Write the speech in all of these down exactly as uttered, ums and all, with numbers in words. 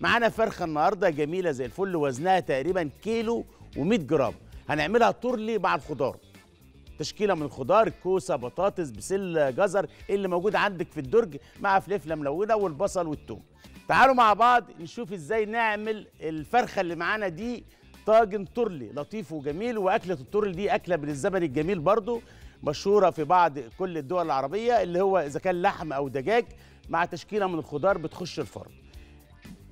معانا فرخه النهارده جميله زي الفل، وزنها تقريبا كيلو و100 جرام. هنعملها تورلي مع الخضار، تشكيله من الخضار: كوسه، بطاطس، بسل، جزر، اللي موجود عندك في الدرج، مع فلفله ملونه والبصل والثوم. تعالوا مع بعض نشوف ازاي نعمل الفرخه اللي معانا دي طاجن تورلي لطيف وجميل. واكله التورلي دي اكله من الزمن الجميل برضو، مشهوره في بعض كل الدول العربيه، اللي هو اذا كان لحم او دجاج مع تشكيله من الخضار بتخش الفرن.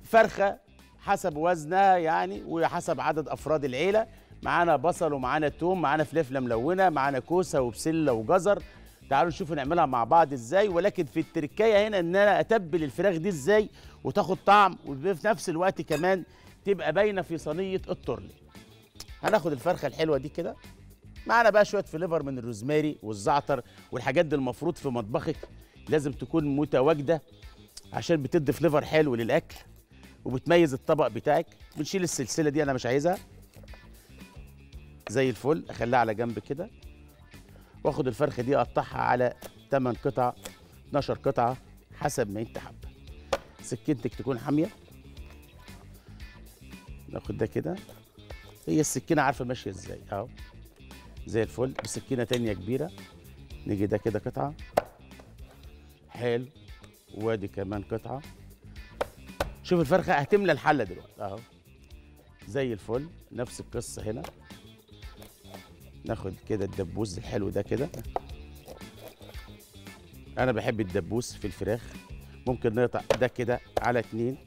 فرخه حسب وزنها يعني، وحسب عدد افراد العيله. معانا بصل ومعانا توم، معانا فلفله ملونه، معانا كوسه وبسله وجزر. تعالوا نشوف نعملها مع بعض ازاي، ولكن في التركايه هنا ان انا اتبل الفراخ دي ازاي وتاخد طعم، وفي نفس الوقت كمان تبقى باينه في صينيه التورلي. هناخد الفرخه الحلوه دي كده، معانا بقى شويه فليفر من الروزماري والزعتر والحاجات دي. المفروض في مطبخك لازم تكون متواجده عشان بتدي فليفر حلو للاكل وبتميز الطبق بتاعك. بنشيل السلسله دي، انا مش عايزها، زي الفل اخليها على جنب كده. واخد الفرخه دي اقطعها على ثمانية قطع، اتناشر قطعه حسب ما انت حابه. سكينتك تكون حاميه، ناخد ده كده. هي السكينه عارفه ماشيه ازاي اهو، زي الفل. بسكينه تانية كبيره نيجي ده كده قطعه، حلو. وادي كمان قطعه. شوف الفرخه هتملى الحله دلوقتي اهو، زي الفل. نفس القصه هنا، ناخد كده الدبوس الحلو ده كده. انا بحب الدبوس في الفراخ. ممكن نقطع ده كده على اتنين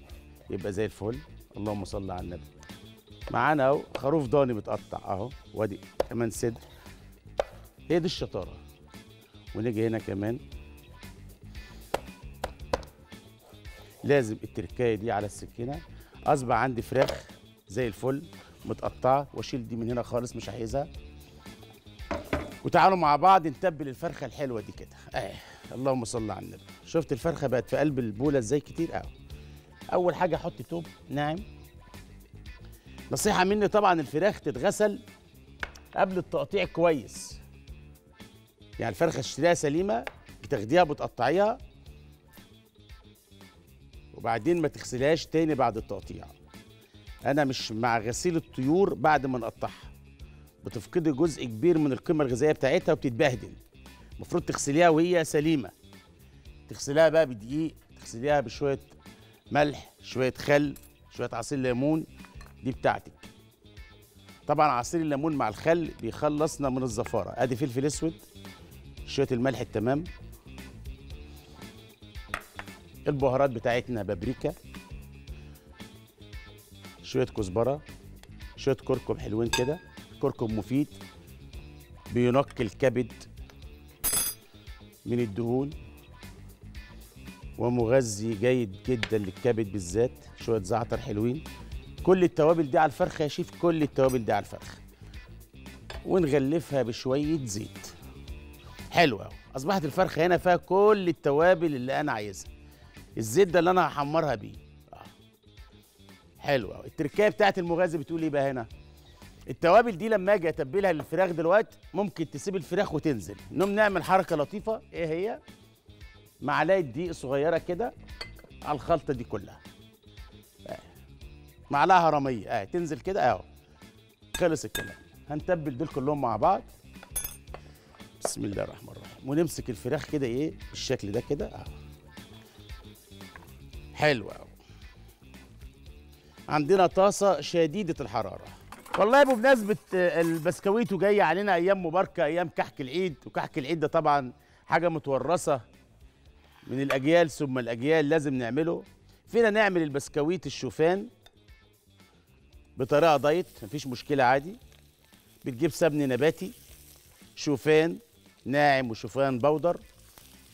يبقى زي الفل. اللهم صل على النبي. معانا اهو خروف ضاني متقطع اهو، وادي كمان صدر. هي دي الشطاره. ونيجي هنا كمان، لازم التركايه دي على السكينه. اصبح عندي فراخ زي الفل متقطعه، واشيل دي من هنا خالص مش عايزها. وتعالوا مع بعض نتبل الفرخه الحلوه دي كده اهي، اللهم صل على النبي. شفت الفرخه بقت في قلب البوله ازاي كتير قوي. اول حاجه احط توم ناعم. نصيحه مني طبعا، الفراخ تتغسل قبل التقطيع كويس. يعني الفرخه اشتريها سليمه، بتاخديها بتقطعيها، وبعدين ما تغسلهاش تاني بعد التقطيع. انا مش مع غسيل الطيور بعد ما نقطعها، بتفقدي جزء كبير من القيمه الغذائيه بتاعتها وبتتبهدل. المفروض تغسليها وهي سليمه. تغسليها بقى بدقيق، تغسليها بشويه ملح، شويه خل، شويه عصير ليمون، دي بتاعتك. طبعا عصير الليمون مع الخل بيخلصنا من الزفاره. ادي فلفل اسود، شويه الملح التمام، البهارات بتاعتنا: بابريكا، شويه كزبره، شويه كركم حلوين كده. كركم مفيد، بينقي الكبد من الدهون، ومغذي جيد جدا للكبد بالذات. شويه زعتر حلوين. كل التوابل دي على الفرخه يا شيف، كل التوابل دي على الفرخه. ونغلفها بشويه زيت. حلوه اهو، اصبحت الفرخه هنا فيها كل التوابل اللي انا عايزها. الزيت ده اللي انا هحمرها بيه. حلوه اهو. التركايه بتاعت المغازي بتقول ايه بقى هنا؟ التوابل دي لما اجي اتبلها للفراخ دلوقتي، ممكن تسيب الفراخ وتنزل. نقوم نعمل حركه لطيفه. ايه هي؟ معلقه دقيق صغيره كده على الخلطه دي كلها، معلقه هرميه اه تنزل كده اهو. خلص الكلام. هنتبل دول كلهم مع بعض، بسم الله الرحمن الرحيم. ونمسك الفراخ كده ايه بالشكل ده كده اهو، حلو اهو. عندنا طاسه شديده الحراره. والله بمناسبة البسكويت، وجاي علينا أيام مباركة، أيام كحك العيد. وكحك العيد ده طبعا حاجة متورثة من الأجيال ثم الأجيال، لازم نعمله. فينا نعمل البسكويت الشوفان بطريقة دايت، مفيش مشكلة عادي. بتجيب سمن نباتي، شوفان ناعم وشوفان بودر.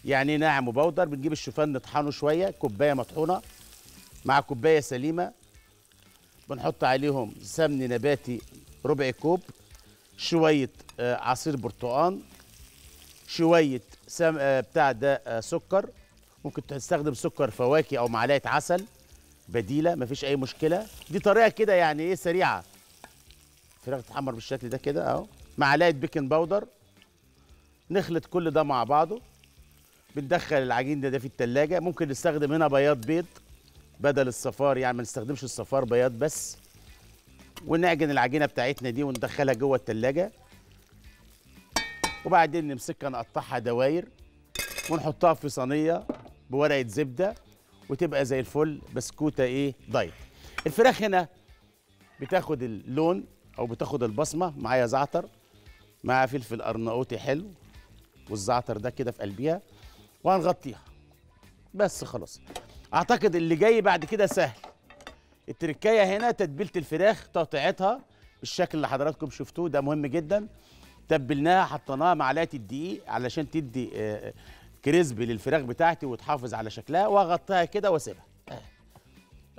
يعني إيه ناعم وبودر؟ بنجيب الشوفان نطحنه شوية، كوباية مطحونة مع كوباية سليمة. بنحط عليهم سمن نباتي ربع كوب، شويه عصير برتقان، شويه سم... بتاع ده سكر. ممكن تستخدم سكر فواكه او معلقه عسل بديله، مفيش اي مشكله. دي طريقه كده يعني ايه سريعه. الفراخ تتحمر بالشكل ده كده اهو. معلقه بيكنج باودر. نخلط كل ده مع بعضه. بندخل العجين ده, ده في التلاجة. ممكن نستخدم هنا بياض بيض بدل الصفار، يعني ما نستخدمش الصفار بياض بس. ونعجن العجينه بتاعتنا دي وندخلها جوه التلاجة، وبعدين نمسكها نقطعها دواير ونحطها في صينيه بورقه زبده، وتبقى زي الفل بسكوته ايه دايت. الفراخ هنا بتاخد اللون او بتاخد البصمه، معايا زعتر مع فلفل ارناؤوطي حلو، والزعتر ده كده في قلبيها، وهنغطيها بس خلاص. اعتقد اللي جاي بعد كده سهل. التركايه هنا تتبيله الفراخ، تقطيعتها بالشكل اللي حضراتكم شفتوه ده مهم جدا. تبلناها حطيناها معلقه الدقيق علشان تدي كريسبي للفراخ بتاعتي وتحافظ على شكلها، واغطيها كده واسيبها.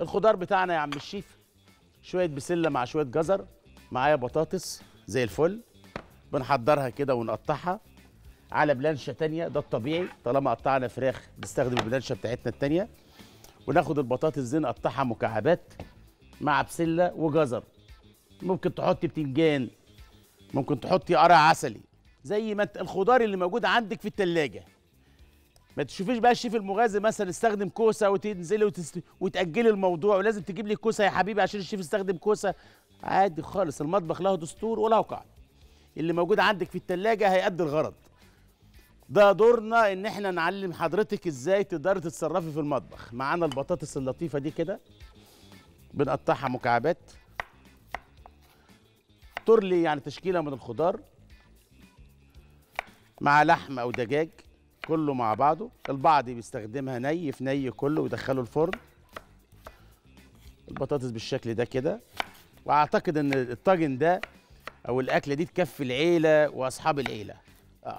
الخضار بتاعنا يا عم الشيف شويه بسله مع شويه جزر، معايا بطاطس زي الفل، بنحضرها كده ونقطعها على بلانشه تانيه، ده الطبيعي طالما قطعنا فراخ بنستخدم البلانشه بتاعتنا التانيه. وناخد البطاطس دي نقطعها مكعبات مع بسله وجزر، ممكن تحطي بتنجان، ممكن تحطي قرع عسلي، زي ما الخضار اللي موجود عندك في التلاجة. ما تشوفيش بقى الشيف المغازي مثلا استخدم كوسه وتنزلي وتست... وتاجلي الموضوع ولازم تجيب لي كوسه يا حبيبي عشان الشيف استخدم كوسه. عادي خالص، المطبخ له دستور وله قاعده، اللي موجود عندك في التلاجة هيأدي الغرض. ده دورنا ان احنا نعلم حضرتك ازاي تقدري تتصرفي في المطبخ. معانا البطاطس اللطيفه دي كده بنقطعها مكعبات، تورلي يعني تشكيله من الخضار مع لحم او دجاج كله مع بعضه. البعض بيستخدمها ني في ني كله ويدخله الفرن. البطاطس بالشكل ده كده، واعتقد ان الطاجن ده او الاكله دي تكفي العيله واصحاب العيله. اه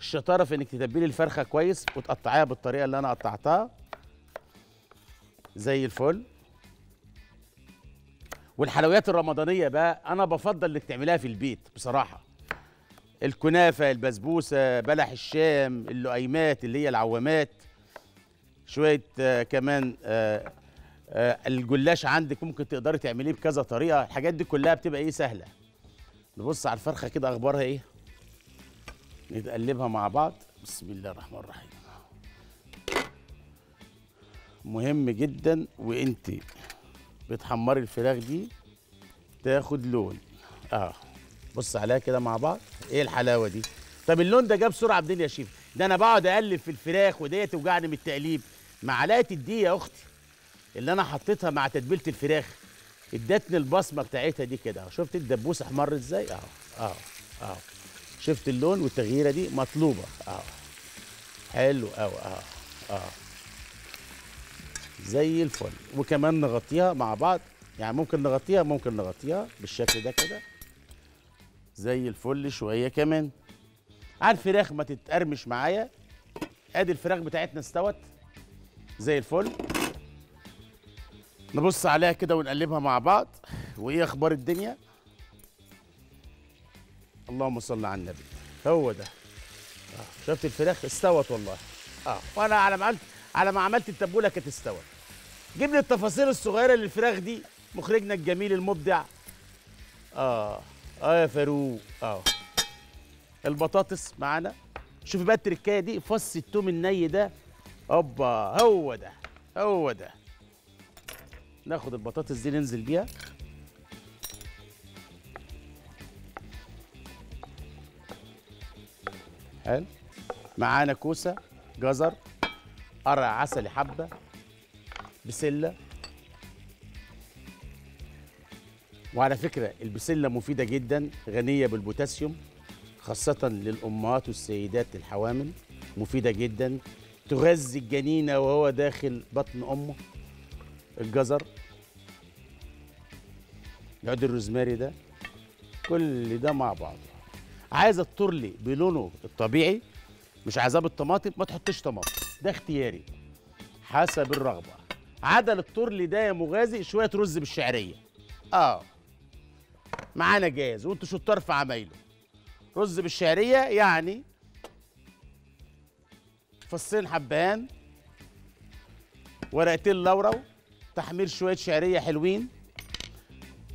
الشطاره في انك تتبلي الفرخه كويس وتقطعيها بالطريقه اللي انا قطعتها زي الفل. والحلويات الرمضانيه بقى انا بفضل انك تعمليها في البيت بصراحه، الكنافه، البسبوسه، بلح الشام، اللقيمات اللي هي العوامات، شويه آه كمان آه آه الجلاش عندك ممكن تقدري تعمليه بكذا طريقه. الحاجات دي كلها بتبقى ايه سهله. نبص على الفرخه كده اخبارها ايه، نتقلبها مع بعض. بسم الله الرحمن الرحيم. مهم جدا وانت بتحمري الفراخ دي تاخد لون، اه بص عليها كده مع بعض. ايه الحلاوه دي؟ طب اللون ده جاب بسرعه منين يا شيف؟ ده انا بقعد اقلب في الفراخ ودي توجعني من التقليب. معلقه الدقيق يا اختي اللي انا حطيتها مع تتبيله الفراخ ادتني البصمه بتاعتها دي كده. شفت الدبوس احمر ازاي؟ اه اه اه شفت اللون والتغييره دي مطلوبه. اه حلو قوي. اه اه زي الفل. وكمان نغطيها مع بعض، يعني ممكن نغطيها ممكن نغطيها بالشكل ده كده زي الفل. شويه كمان على الفراخ ما تتقرمش معايا. ادي الفراخ بتاعتنا استوت زي الفل، نبص عليها كده ونقلبها مع بعض. وايه اخبار الدنيا؟ اللهم صل على النبي، هو ده. آه. شفت الفراخ استوت والله. اه وانا على ما عملت على ما عملت التبوله كانت استوت. جيب لي التفاصيل الصغيره للفراخ دي مخرجنا الجميل المبدع. اه اه يا فاروق. اه البطاطس معانا. شوفي بقى التركايه دي، فص التوم الني ده، اوبا هو ده هو ده. ناخد البطاطس دي ننزل بيها حلو. معانا كوسه، جزر، قرع عسلي حبه، بسله. وعلى فكره البسله مفيده جدا، غنيه بالبوتاسيوم خاصه للامهات والسيدات الحوامل، مفيده جدا تغذي الجنين وهو داخل بطن امه. الجزر، العود الروزماري ده، كل ده مع بعضه. عايزه التورلي بلونه الطبيعي، مش عايزاه بالطماطم، ما تحطيش طماطم، ده اختياري حسب الرغبه. عدل التورلي ده يا مغازي شويه رز بالشعريه، اه معانا جاهز وانتوا شطار في عمايله. رز بالشعريه يعني فصين حبهان، ورقتين لورو، تحمير شويه شعريه حلوين.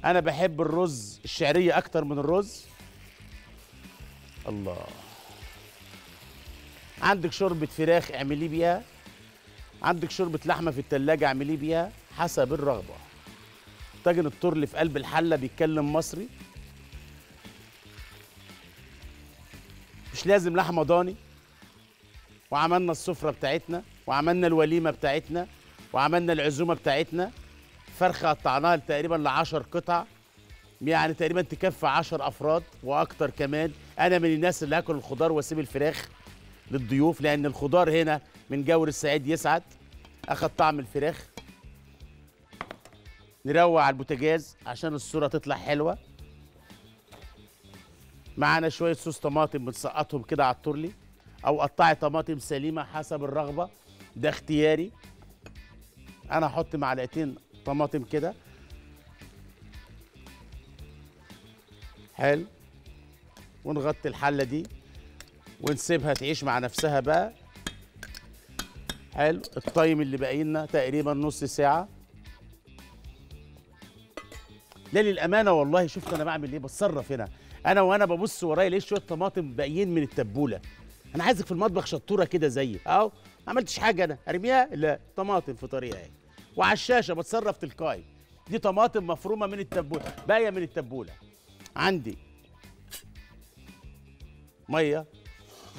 انا بحب الرز الشعريه اكتر من الرز. الله. عندك شوربة فراخ اعمليه بيها، عندك شوربه لحمه في الثلاجه اعمليه بيها حسب الرغبه. طاجن التورلي في قلب الحله بيتكلم مصري، مش لازم لحمه ضاني. وعملنا السفره بتاعتنا، وعملنا الوليمه بتاعتنا، وعملنا العزومه بتاعتنا. فرخه قطعناها تقريبا لعشر قطع، يعني تقريبا تكفي عشر افراد واكتر كمان. انا من الناس اللي هاكل الخضار واسيب الفراخ للضيوف، لان الخضار هنا من جور السعيد يسعد. اخد طعم الفراخ، نروق على البوتاجاز عشان الصوره تطلع حلوه. معانا شويه صوص طماطم بنسقطهم كده على التورلي، او قطعي طماطم سليمه حسب الرغبه، ده اختياري. انا هحط معلقتين طماطم كده حلو، ونغطي الحله دي ونسيبها تعيش مع نفسها بقى. حلو، الطايم اللي باقي لنا تقريبا نص ساعه. لا للامانه والله شفت انا بعمل ايه، بتصرف هنا انا وانا ببص ورايا لقيت شويه طماطم باقيين من التبوله. انا عايزك في المطبخ شطوره كده زيي اهو، ما عملتش حاجه انا ارميها، لا طماطم في طريقها اهي وعلى الشاشه بتصرف تلقائي. دي طماطم مفرومه من التبوله، باقيه من التبوله. عندي ميه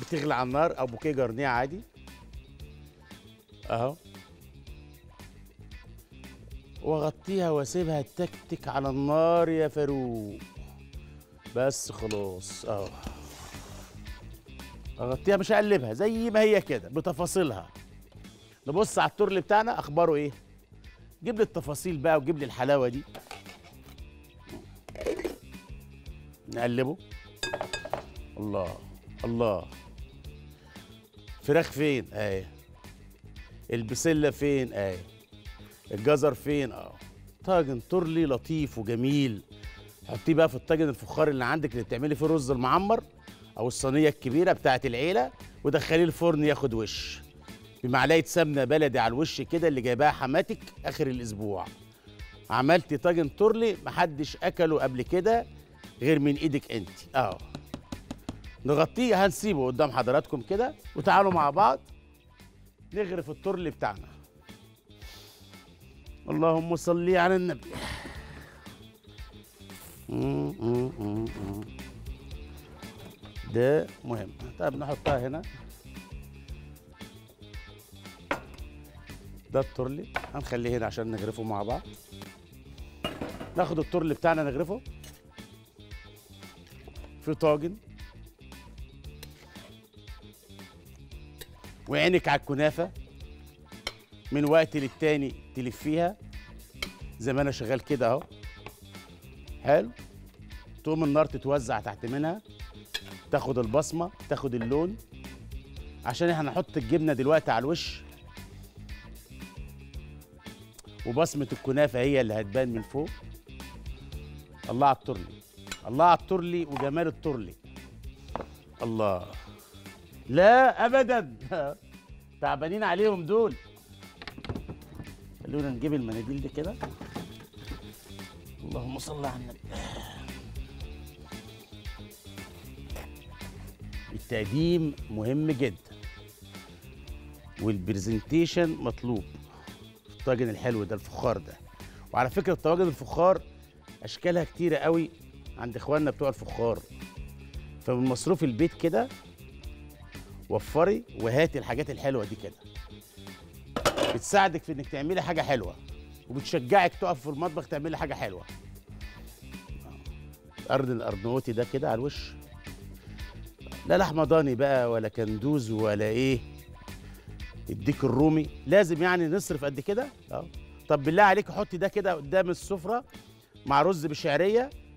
بتغلي على النار او بوكيه جرنيه عادي اهو، واغطيها واسيبها تكتك على النار يا فاروق. بس خلاص اهو، اغطيها مش هقلبها زي ما هي كده بتفاصيلها. نبص على التورلي بتاعنا اخباره ايه. جيب لي التفاصيل بقى وجيب لي الحلاوه دي. نقلبه، الله الله. فراخ فين اهي، البسله فين اهي، الجزر فين اهو. طاجن تورلي لطيف وجميل. حطيه بقى في الطاجن الفخار اللي عندك اللي بتعملي فيه الرز المعمر او الصينيه الكبيره بتاعت العيله، ودخليه الفرن ياخد وش بمعلقه سمنه بلدي على الوش كده اللي جايباها حماتك اخر الاسبوع. عملتي طاجن تورلي محدش اكله قبل كده غير من ايدك انت اهو. نغطيه، هنسيبه قدام حضراتكم كده، وتعالوا مع بعض نغرف التورلي بتاعنا. اللهم صل على النبي. ده مهم. طب نحطها هنا، ده التورلي هنخليه هنا عشان نغرفه مع بعض. ناخد التورلي بتاعنا نغرفه في طاجن. وعينك على الكنافه من وقت للتاني تلفيها زي ما انا شغال كده اهو. حلو، تقوم النار تتوزع تحت منها، تاخد البصمه تاخد اللون، عشان احنا هنحط الجبنه دلوقتي على الوش، وبصمه الكنافه هي اللي هتبان من فوق. الله على التورلي، الله على التورلي وجمال التورلي. الله، لا ابدا تعبانين عليهم دول. خلونا نجيب المناديل دي كده. اللهم صل على النبي. التقديم مهم جدا، والبرزنتيشن مطلوب. الطاجن الحلو ده الفخار ده، وعلى فكره الطواجن الفخار اشكالها كتيره قوي عند اخواننا بتوع الفخار. فمن مصروف البيت كده وفري وهاتي الحاجات الحلوه دي كده، بتساعدك في انك تعملي حاجه حلوه، وبتشجعك تقف في المطبخ تعملي حاجه حلوه. الارض الارنوطي ده كده على الوش، لا لحمه ضاني بقى ولا كندوز ولا ايه، الديك الرومي لازم يعني نصرف قد كده. طب بالله عليك حطي ده كده قدام السفره مع رز بشعريه